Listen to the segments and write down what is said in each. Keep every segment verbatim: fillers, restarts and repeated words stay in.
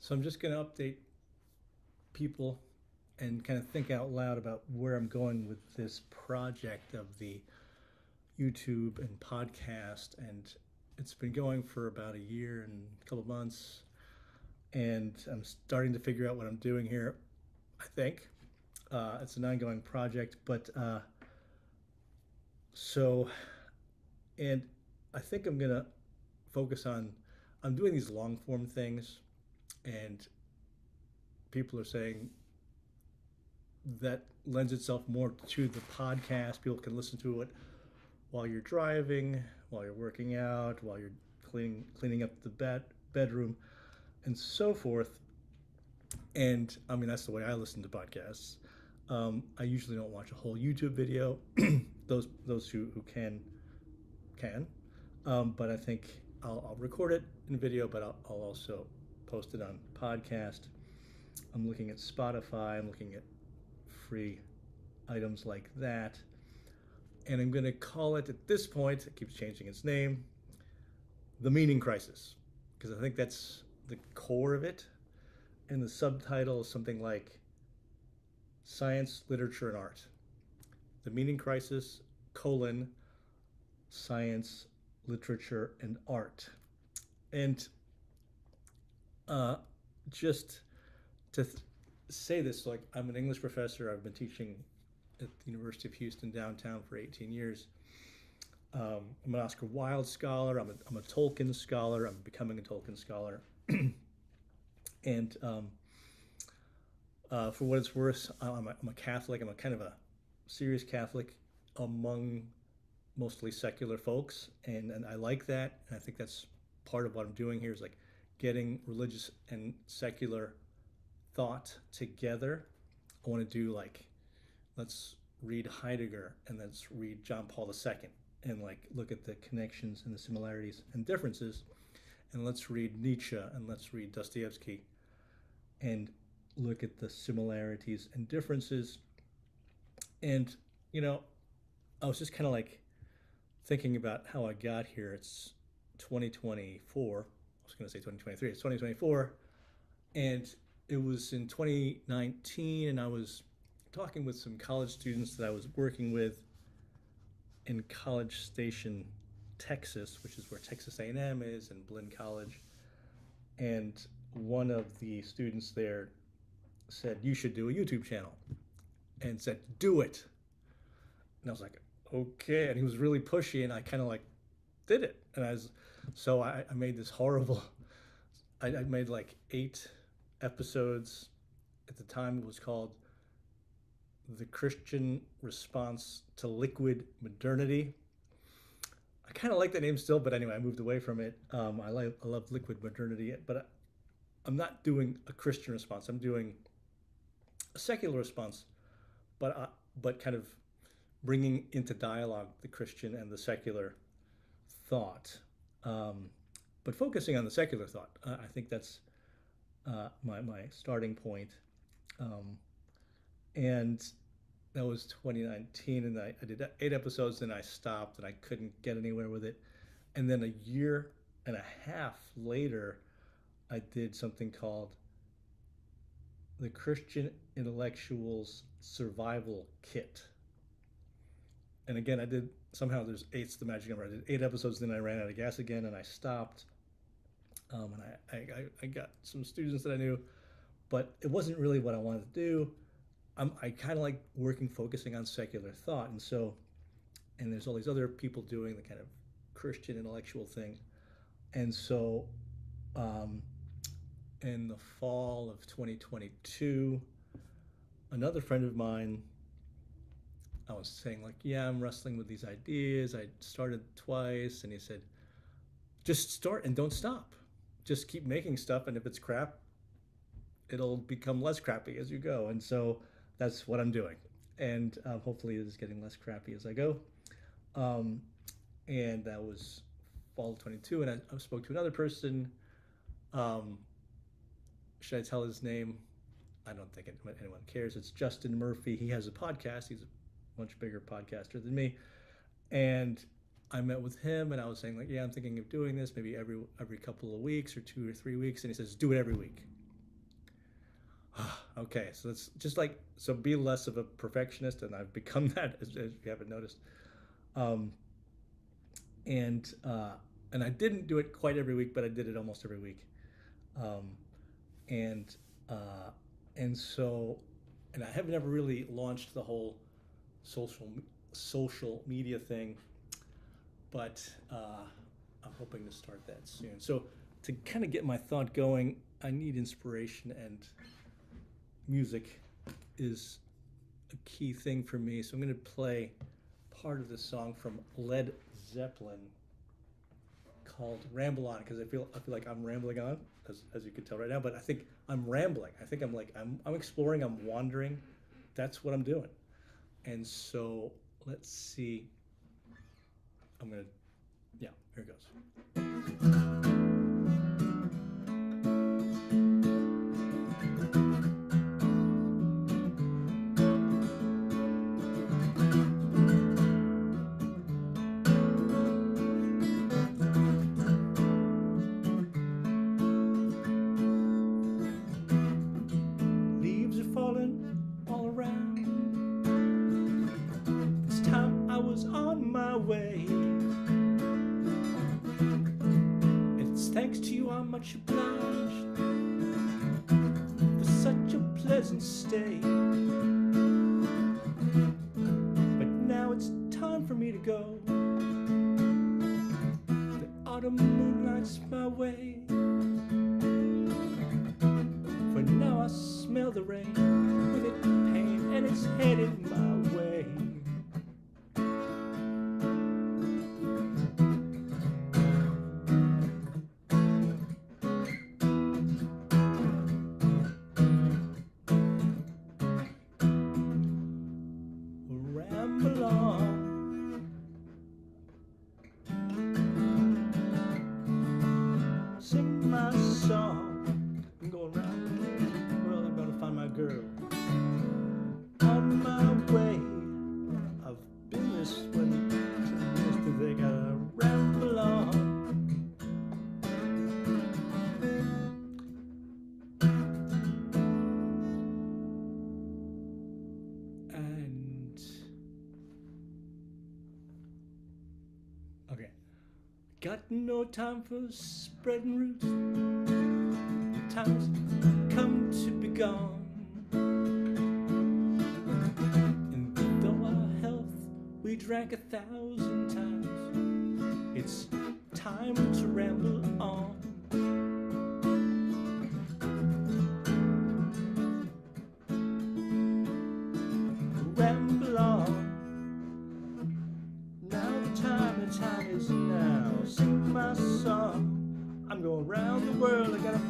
So I'm just going to update people and kind of think out loud about where I'm going with this project of the YouTube and podcast. And it's been going for about a year and a couple months, and I'm starting to figure out what I'm doing here, I think. Uh, it's an ongoing project, but uh, so, and I think I'm going to focus on, I'm doing these long form things, and people are saying that lends itself more to the podcast. People can listen to it while you're driving, while you're working out, while you're cleaning cleaning up the bed bedroom, and so forth. And I mean, that's the way I listen to podcasts. Um, I usually don't watch a whole YouTube video. those those who, who can can, um, but I think I'll, I'll record it in video, but I'll, I'll also post it on podcast. I'm looking at Spotify. I'm looking at free items like that. And I'm going to call it, at this point, it keeps changing its name, The Meaning Crisis, because I think that's the core of it. And the subtitle is something like Science, Literature, and Art. The Meaning Crisis, colon, Science, Literature, and Art. And uh, just to th- say this, like, I'm an English professor. I've been teaching at the University of Houston downtown for eighteen years. Um, I'm an Oscar Wilde scholar. I'm a, I'm a Tolkien scholar. I'm becoming a Tolkien scholar. And um, uh, for what it's worth, I'm a, I'm a Catholic. I'm a kind of a serious Catholic among mostly secular folks. And, and I like that. And I think that's part of what I'm doing here is like getting religious and secular thought together. I want to do like, let's read Heidegger and let's read John Paul the Second and like look at the connections and the similarities and differences, and let's read Nietzsche and let's read Dostoevsky and look at the similarities and differences. And, you know, I was just kind of like thinking about how I got here. It's twenty twenty-four. I was going to say twenty twenty-three. It's twenty twenty-four. And it was in twenty nineteen, and I was talking with some college students that I was working with in College Station, Texas, which is where Texas A and M is, and Blinn College. And one of the students there said, you should do a YouTube channel, and said, do it. And I was like, okay. And he was really pushy, and I kind of like did it. And I was, so I, I made this horrible, I, I made like eight episodes. At the time it was called The Christian Response to Liquid Modernity. I kind of like that name still, but anyway, I moved away from it. Um, I, like, I love Liquid Modernity, but I, I'm not doing a Christian response. I'm doing a secular response, but uh, but kind of bringing into dialogue the Christian and the secular thought, um, but focusing on the secular thought. Uh, I think that's uh, my, my starting point. Um, and that was twenty nineteen, and I, I did eight episodes, then I stopped and I couldn't get anywhere with it. And then a year and a half later, I did something called The Christian Intellectuals Survival Kit. And again, I did, somehow there's eight's the magic number. I did eight episodes, then I ran out of gas again and I stopped. Um, and I, I, I got some students that I knew, but it wasn't really what I wanted to do. I'm, I kind of like working, focusing on secular thought. And so, and there's all these other people doing the kind of Christian intellectual thing. And so um, in the fall of twenty twenty-two, another friend of mine, I was saying like, yeah, I'm wrestling with these ideas. I started twice. And he said, just start and don't stop. Just keep making stuff. And if it's crap, it'll become less crappy as you go. And so, that's what I'm doing. And um, hopefully it is getting less crappy as I go. Um, and that was fall of twenty-two. And I, I spoke to another person. Um, should I tell his name? I don't think anyone cares. It's Justin Murphy. He has a podcast. He's a much bigger podcaster than me. And I met with him and I was saying like, yeah, I'm thinking of doing this maybe every every couple of weeks or two or three weeks. And he says, do it every week. Okay, so it's just like, so be less of a perfectionist, and I've become that, as, as you haven't noticed. Um, and uh, and I didn't do it quite every week, but I did it almost every week. Um, and uh, and so, and I have never really launched the whole social social media thing, but uh, I'm hoping to start that soon. So to kind of get my thought going, I need inspiration, and music is a key thing for me. So I'm going to play part of the song from Led Zeppelin called Ramble On, because I feel I feel like I'm rambling on, as, as you can tell right now, but I think I'm rambling. I think I'm like, I'm, I'm exploring, I'm wandering. That's what I'm doing. And so let's see. I'm going to, yeah, here it goes. Got no time for spreading roots. The time's come to be gone. And though our health we drank a thousand times, it's time to ramble on.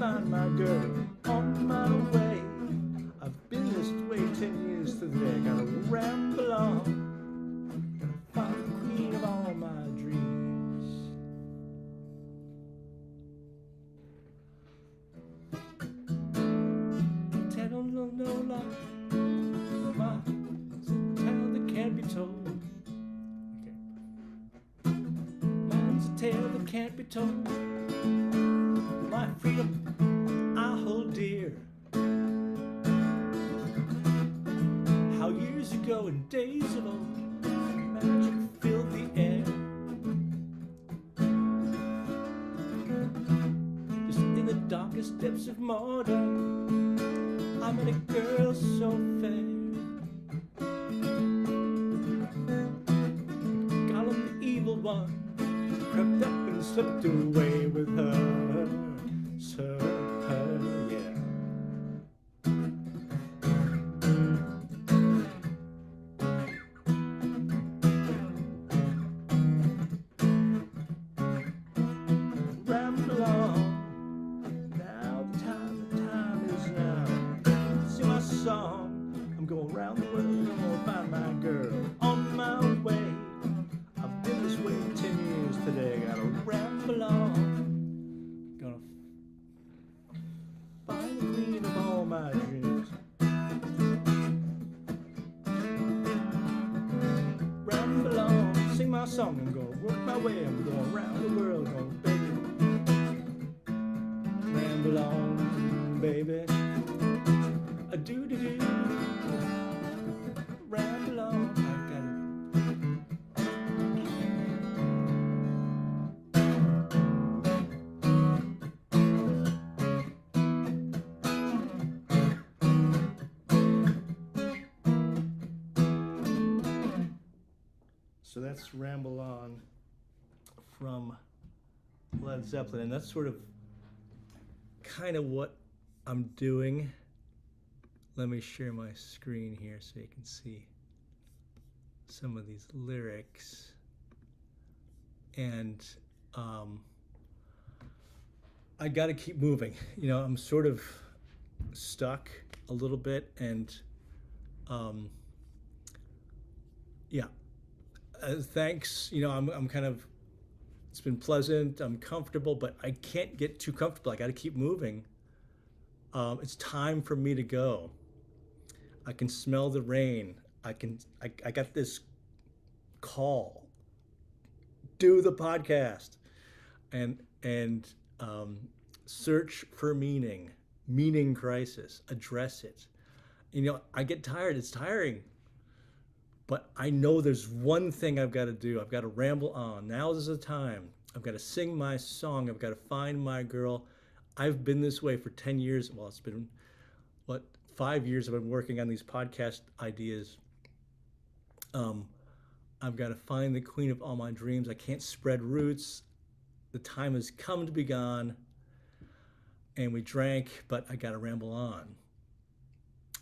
Find my girl on my way. I've been this way ten years today. Gotta ramble on. Gotta find the queen of all my dreams. Tell no no lie, my tale that can't be told. Okay. Mine's a tale that can't be told. My freedom. In days of old, magic filled the air. Just in the darkest depths of modern, I met a girl so fair. Gollum, the evil one, crept up and slipped away with her. So her, yeah. Ramble on, baby. So that's Ramble On from Led Zeppelin, and that's sort of kind of what I'm doing. Let me share my screen here so you can see some of these lyrics. And um, I gotta keep moving. You know, I'm sort of stuck a little bit, and um, yeah, uh, thanks. You know, I'm, I'm kind of, it's been pleasant, I'm comfortable, but I can't get too comfortable. I gotta keep moving. Um, it's time for me to go. I can smell the rain. I can, I, I got this call, do the podcast, and, and um, search for meaning, meaning crisis, address it. You know, I get tired, it's tiring, but I know there's one thing I've got to do. I've got to ramble on. Now is the time. I've got to sing my song. I've got to find my girl. I've been this way for ten years. Well, it's been, what, five years I've been working on these podcast ideas. Um, I've got to find the queen of all my dreams. I can't spread roots. The time has come to be gone. And we drank, but I got to ramble on.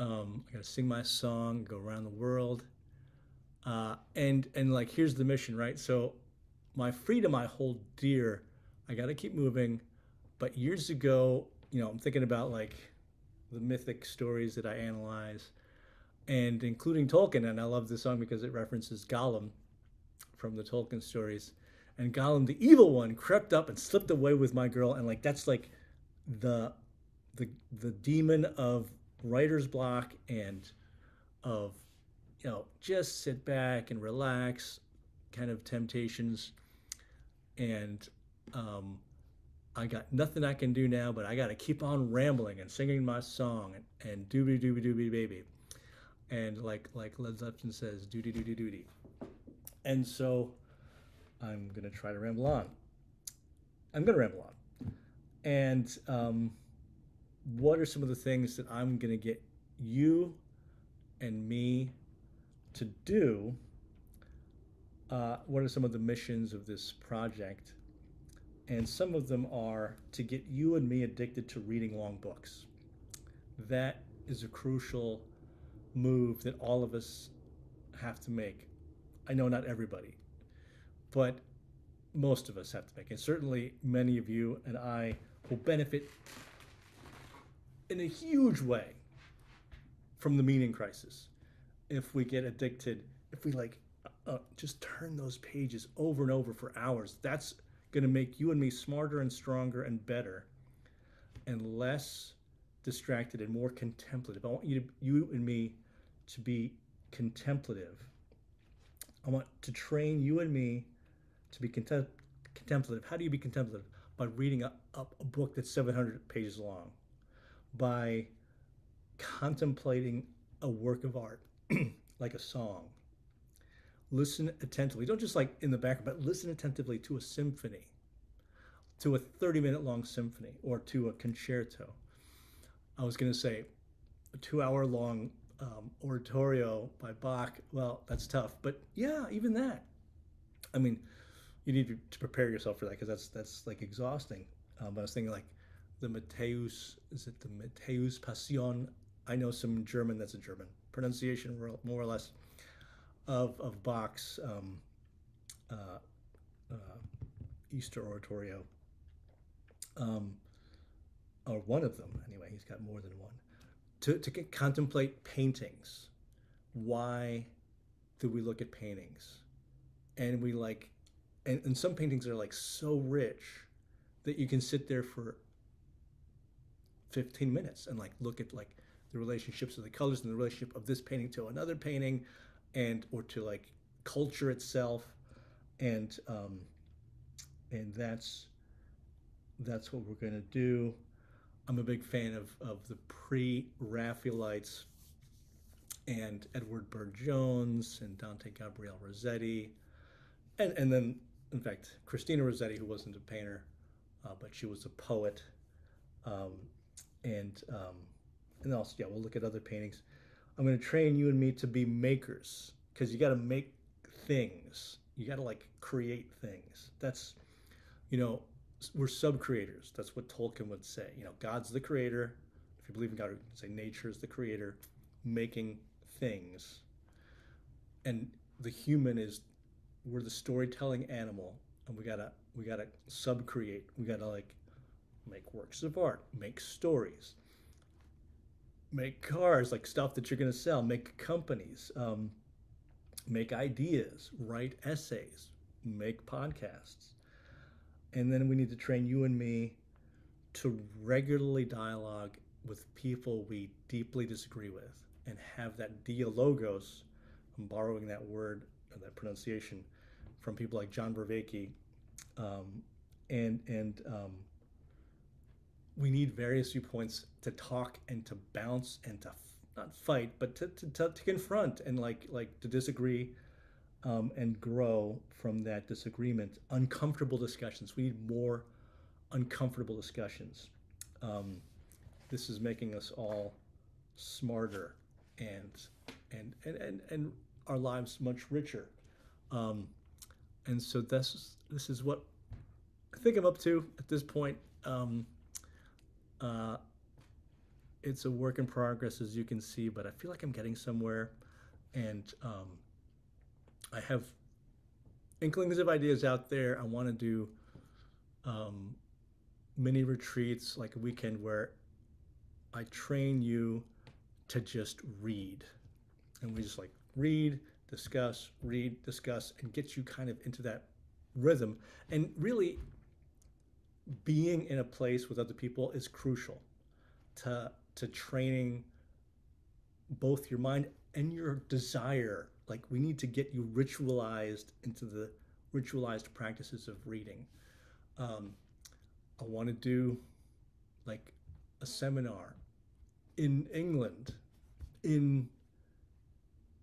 Um, I got to sing my song, go around the world. Uh, and, and like, here's the mission, right? So my freedom I hold dear. I got to keep moving. But years ago, you know, I'm thinking about like the mythic stories that I analyze, and including Tolkien. And I love this song because it references Gollum from the Tolkien stories. And Gollum, the evil one, crept up and slipped away with my girl. And like, that's like the, the, the demon of writer's block and of, you know, just sit back and relax kind of temptations. And, um, I got nothing I can do now, but I got to keep on rambling and singing my song and, and doobie doobie doobie baby. And like like Led Zeppelin says, doody doody doody. And so I'm going to try to ramble on. I'm going to ramble on. And um, what are some of the things that I'm going to get you and me to do? Uh, what are some of the missions of this project? And some of them are to get you and me addicted to reading long books. That is a crucial move that all of us have to make. I know not everybody, but most of us have to make. And certainly many of you and I will benefit in a huge way from the meaning crisis. If we get addicted, if we like uh, just turn those pages over and over for hours, that's going to make you and me smarter and stronger and better and less distracted and more contemplative. I want you to, you and me to be contemplative. I want to train you and me to be contem contemplative. How do you be contemplative? By reading a, up a book that's seven hundred pages long, by contemplating a work of art like a song. Listen attentively. Don't just like in the background, but listen attentively to a symphony, to a thirty minute long symphony, or to a concerto. I was going to say a two hour long um, oratorio by Bach. Well, that's tough, but yeah, even that. I mean, you need to prepare yourself for that because that's that's like exhausting. Um, but I was thinking like the Matthäus, is it the Matthäus Passion? I know some German, that's a German pronunciation more or less. Of, of Bach's um, uh, uh, Easter Oratorio, um, or one of them, anyway, he's got more than one, to, to get, contemplate paintings. Why do we look at paintings? And we like, and, and some paintings are like so rich that you can sit there for fifteen minutes and like look at like the relationships of the colors and the relationship of this painting to another painting, and or to like culture itself, and um, and that's that's what we're gonna do. I'm a big fan of of the pre-Raphaelites and Edward Burne-Jones and Dante Gabriel Rossetti, and and then in fact Christina Rossetti, who wasn't a painter, uh, but she was a poet, um, and um, and also yeah, we'll look at other paintings. I'm going to train you and me to be makers, because you got to make things. You got to like create things. That's, you know, we're sub-creators. That's what Tolkien would say. You know, God's the creator. If you believe in God, you can say nature is the creator, making things. And the human is, we're the storytelling animal, and we gotta we gotta sub-create. We gotta like make works of art, make stories, make cars, like stuff that you're gonna sell, make companies, um, make ideas, write essays, make podcasts. And then we need to train you and me to regularly dialogue with people we deeply disagree with and have that dialogos. I'm borrowing that word, or that pronunciation, from people like John Vervaeke. Um, and and um, we need various viewpoints to talk and to bounce and to, f not fight, but to, to, to, to confront and like, like to disagree um, and grow from that disagreement. Uncomfortable discussions. We need more uncomfortable discussions. Um, this is making us all smarter and and and and, and our lives much richer, um, and so this this is what I think I'm up to at this point. Um, uh, it's a work in progress, as you can see, but I feel like I'm getting somewhere, and um, I have inklings of ideas out there. I want to do um, mini retreats, like a weekend where I train you to just read, and we just like read, discuss, read, discuss, and get you kind of into that rhythm. And really being in a place with other people is crucial to, to training both your mind and your desire. Like we need to get you ritualized into the ritualized practices of reading. Um, I want to do like a seminar in England, in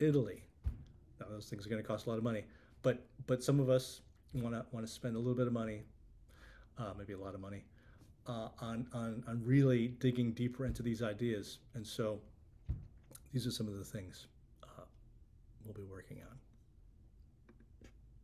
Italy. Now, those things are going to cost a lot of money, but but some of us want to want to spend a little bit of money, uh, maybe a lot of money, uh, on on on really digging deeper into these ideas. And so, these are some of the things uh, we'll be working on.